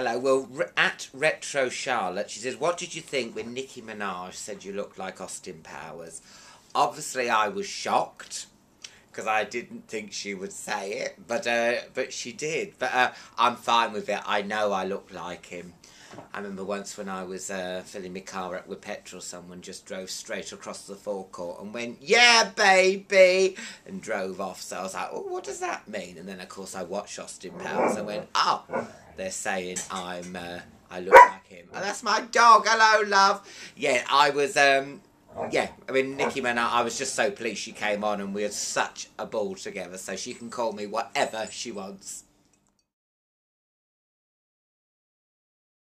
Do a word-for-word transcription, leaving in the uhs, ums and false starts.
Hello. Well, at Retro Charlotte, she says, what did you think when Nicki Minaj said you looked like Austin Powers? Obviously, I was shocked, because I didn't think she would say it, but uh, but she did. But uh, I'm fine with it. I know I look like him. I remember once when I was uh, filling my car up with petrol, someone just drove straight across the forecourt and went, yeah, baby, and drove off. So I was like, oh, what does that mean? And then, of course, I watched Austin Powers and went, oh, they're saying I'm, uh, I look like him. And that's my dog. Hello, love. Yeah, I was... Um, Yeah, I mean, Nicki Minaj, I was just so pleased she came on, and we had such a ball together, so she can call me whatever she wants.